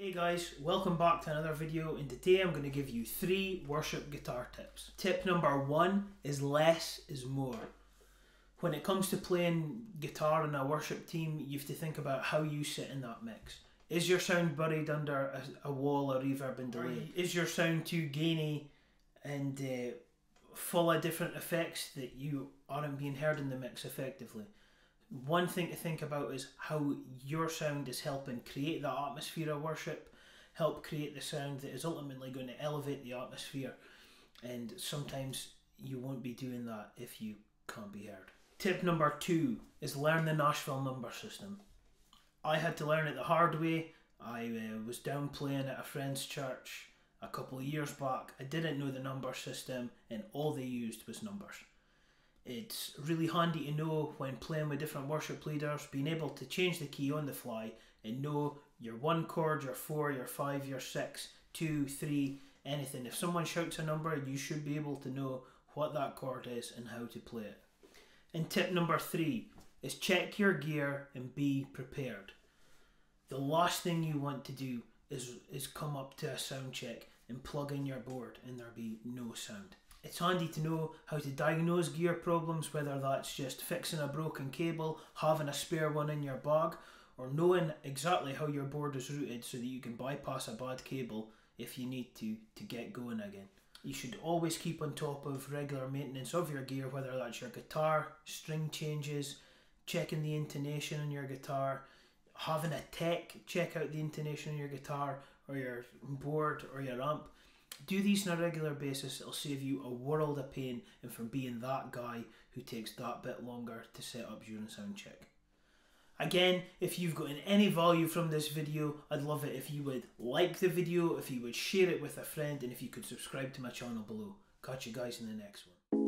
Hey guys, welcome back to another video, and today I'm going to give you 3 worship guitar tips. Tip number 1 is less is more. When it comes to playing guitar in a worship team, you have to think about how you sit in that mix. Is your sound buried under a wall or reverb and delay? Is your sound too gainy and full of different effects that you aren't being heard in the mix effectively? One thing to think about is how your sound is helping create the atmosphere of worship, help create the sound that is ultimately going to elevate the atmosphere. And sometimes you won't be doing that if you can't be heard. Tip number 2 is learn the Nashville number system. I had to learn it the hard way. I was down playing at a friend's church a couple of years back. I didn't know the number system, and all they used was numbers. It's really handy to know when playing with different worship leaders, being able to change the key on the fly and know your 1 chord, your 4, your 5, your 6, 2, 3, anything. If someone shouts a number, you should be able to know what that chord is and how to play it. And tip number 3 is check your gear and be prepared. The last thing you want to do is come up to a sound check and plug in your board and there be no sound. It's handy to know how to diagnose gear problems, whether that's just fixing a broken cable, having a spare one in your bag, or knowing exactly how your board is routed so that you can bypass a bad cable if you need to get going again. You should always keep on top of regular maintenance of your gear, whether that's your guitar, string changes, checking the intonation on your guitar, having a tech check out the intonation on your guitar or your board or your amp. Do these on a regular basis. It'll save you a world of pain and from being that guy who takes that bit longer to set up during sound check. Again, if you've gotten any value from this video, I'd love it if you would like the video, if you would share it with a friend, and if you could subscribe to my channel below. Catch you guys in the next one.